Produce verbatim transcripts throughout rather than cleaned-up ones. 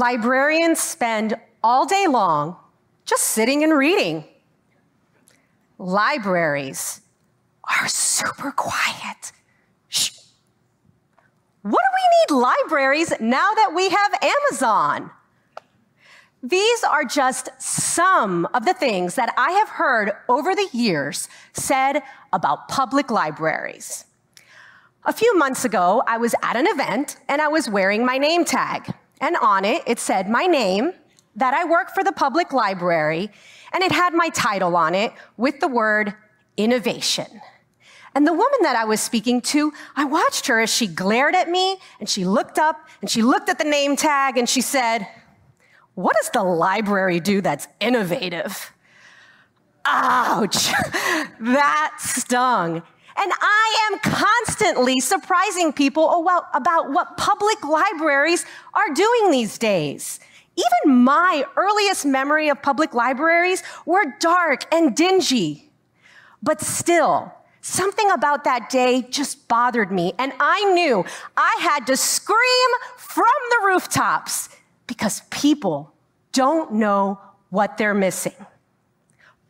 Librarians spend all day long just sitting and reading. Libraries are super quiet. Shh. What do we need libraries now that we have Amazon? These are just some of the things that I have heard over the years said about public libraries. A few months ago, I was at an event and I was wearing my name tag. And on it, it said my name, that I work for the public library, and it had my title on it with the word innovation. And the woman that I was speaking to, I watched her as she glared at me, and she looked up, and she looked at the name tag, and she said, "What does the library do that's innovative?" Ouch, that stung. And I am constantly surprising people about what public libraries are doing these days. Even my earliest memory of public libraries were dark and dingy. But still, something about that day just bothered me, and I knew I had to scream from the rooftops because people don't know what they're missing.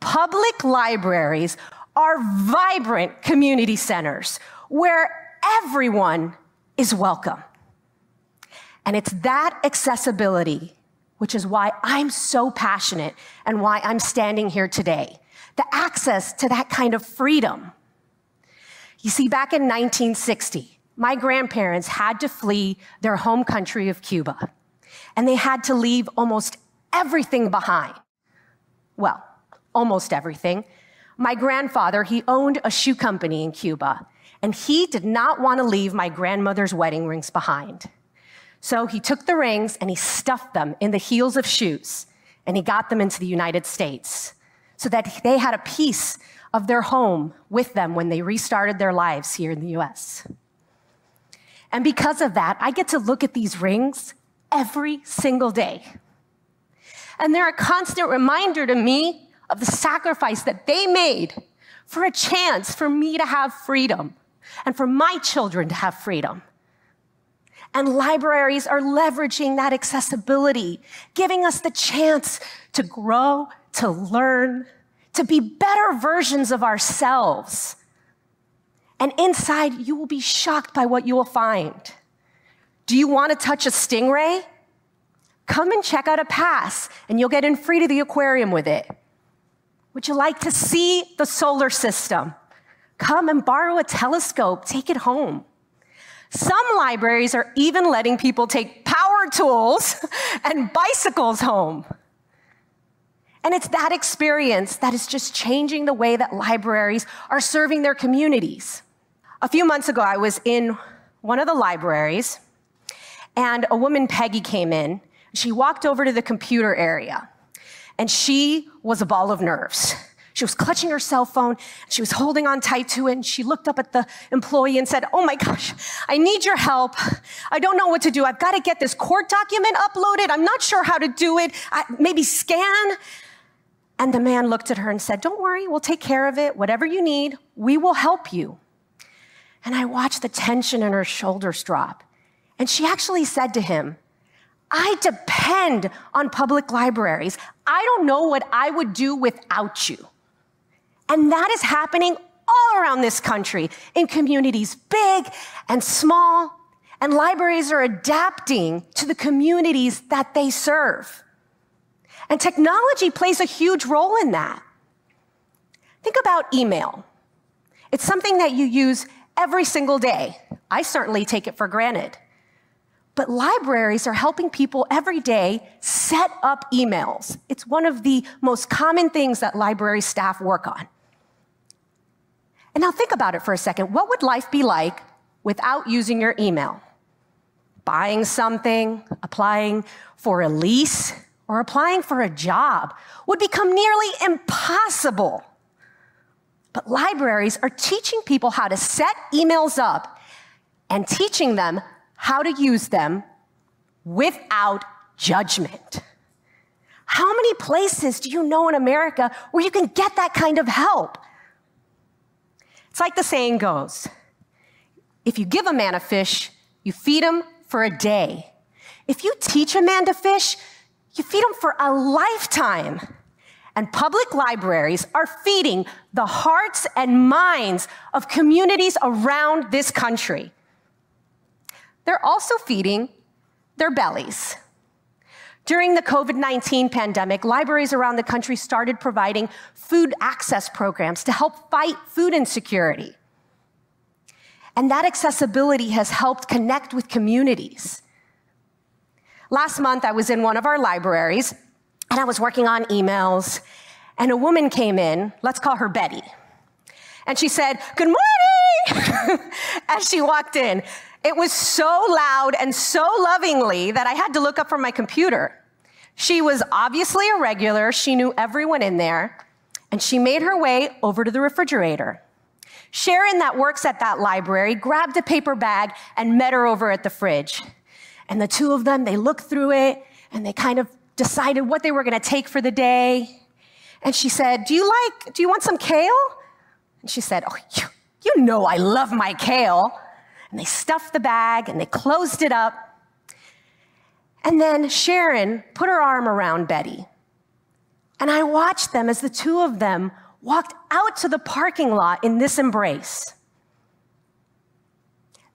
Public libraries are vibrant community centers where everyone is welcome. And it's that accessibility which is why I'm so passionate and why I'm standing here today. The access to that kind of freedom. You see, back in nineteen sixty, my grandparents had to flee their home country of Cuba, and they had to leave almost everything behind. Well, almost everything. My grandfather, he owned a shoe company in Cuba, and he did not want to leave my grandmother's wedding rings behind. So he took the rings and he stuffed them in the heels of shoes, and he got them into the United States so that they had a piece of their home with them when they restarted their lives here in the U S. And because of that, I get to look at these rings every single day. And they're a constant reminder to me of the sacrifice that they made for a chance for me to have freedom and for my children to have freedom. And libraries are leveraging that accessibility, giving us the chance to grow, to learn, to be better versions of ourselves. And inside, you will be shocked by what you will find. Do you want to touch a stingray? Come and check out a pass, and you'll get in free to the aquarium with it. Would you like to see the solar system? Come and borrow a telescope, take it home. Some libraries are even letting people take power tools and bicycles home. And it's that experience that is just changing the way that libraries are serving their communities. A few months ago, I was in one of the libraries, and a woman, Peggy, came in. She walked over to the computer area, and she was a ball of nerves. She was clutching her cell phone, she was holding on tight to it, and she looked up at the employee and said, "Oh my gosh, I need your help. I don't know what to do. I've got to get this court document uploaded. I'm not sure how to do it. I, maybe scan." And the man looked at her and said, "Don't worry, we'll take care of it. Whatever you need, we will help you." And I watched the tension in her shoulders drop. And she actually said to him, "I depend on public libraries. I don't know what I would do without you." And that is happening all around this country in communities big and small, and libraries are adapting to the communities that they serve. And technology plays a huge role in that. Think about email. It's something that you use every single day. I certainly take it for granted. But libraries are helping people every day set up emails. It's one of the most common things that library staff work on. And now think about it for a second. What would life be like without using your email? Buying something, applying for a lease, or applying for a job would become nearly impossible. But libraries are teaching people how to set emails up and teaching them how to use them without judgment. How many places do you know in America where you can get that kind of help? It's like the saying goes, if you give a man a fish, you feed him for a day. If you teach a man to fish, you feed him for a lifetime. And public libraries are feeding the hearts and minds of communities around this country. They're also feeding their bellies. During the COVID nineteen pandemic, libraries around the country started providing food access programs to help fight food insecurity. And that accessibility has helped connect with communities. Last month, I was in one of our libraries, and I was working on emails, and a woman came in, let's call her Betty, and she said, "Good morning," as she walked in. It was so loud and so lovingly that I had to look up from my computer. She was obviously a regular, she knew everyone in there, and she made her way over to the refrigerator. Sharon, that works at that library, grabbed a paper bag and met her over at the fridge. And the two of them, they looked through it, and they kind of decided what they were gonna take for the day. And she said, do you like, do you want some kale? And she said, oh, you, you know I love my kale. And they stuffed the bag and they closed it up. And then Sharon put her arm around Betty. And I watched them as the two of them walked out to the parking lot in this embrace.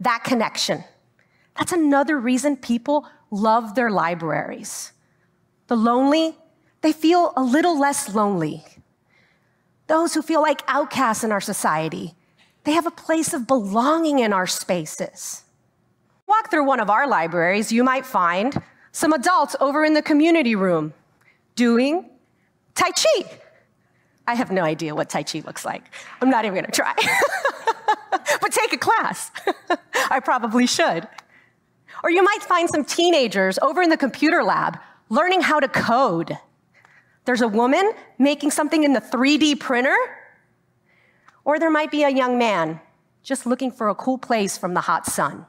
That connection. That's another reason people love their libraries. The lonely, they feel a little less lonely. Those who feel like outcasts in our society, they have a place of belonging in our spaces. Walk through one of our libraries, you might find some adults over in the community room doing Tai Chi. I have no idea what Tai Chi looks like. I'm not even gonna try. But take a class. I probably should. Or you might find some teenagers over in the computer lab learning how to code. There's a woman making something in the three D printer, or there might be a young man just looking for a cool place from the hot sun.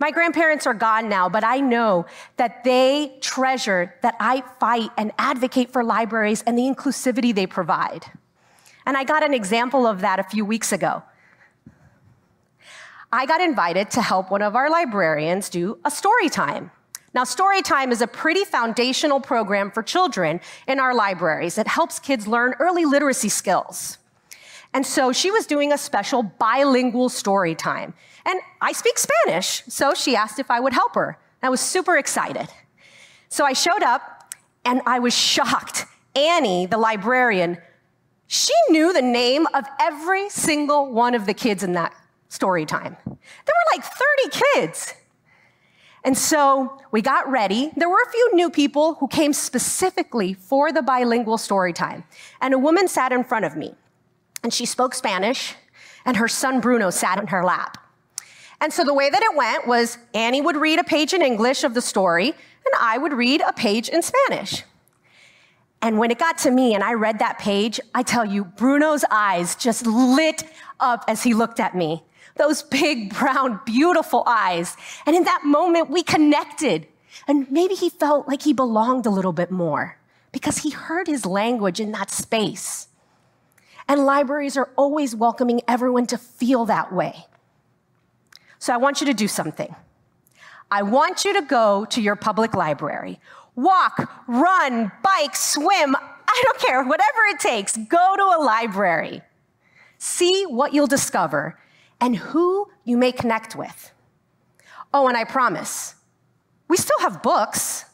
My grandparents are gone now, but I know that they treasure that I fight and advocate for libraries and the inclusivity they provide. And I got an example of that a few weeks ago. I got invited to help one of our librarians do a story time. Now, Storytime is a pretty foundational program for children in our libraries. It helps kids learn early literacy skills. And so she was doing a special bilingual story time. And I speak Spanish, so she asked if I would help her. I was super excited. So I showed up, and I was shocked. Annie, the librarian, she knew the name of every single one of the kids in that story time. There were like thirty kids. And so we got ready. There were a few new people who came specifically for the bilingual story time. And a woman sat in front of me, and she spoke Spanish, and her son Bruno sat in her lap. And so the way that it went was Annie would read a page in English of the story, and I would read a page in Spanish. And when it got to me and I read that page, I tell you, Bruno's eyes just lit up as he looked at me. Those big, brown, beautiful eyes. And in that moment, we connected. And maybe he felt like he belonged a little bit more because he heard his language in that space. And libraries are always welcoming everyone to feel that way. So I want you to do something. I want you to go to your public library. Walk, run, bike, swim, I don't care, whatever it takes, go to a library. See what you'll discover and who you may connect with. Oh, and I promise, we still have books.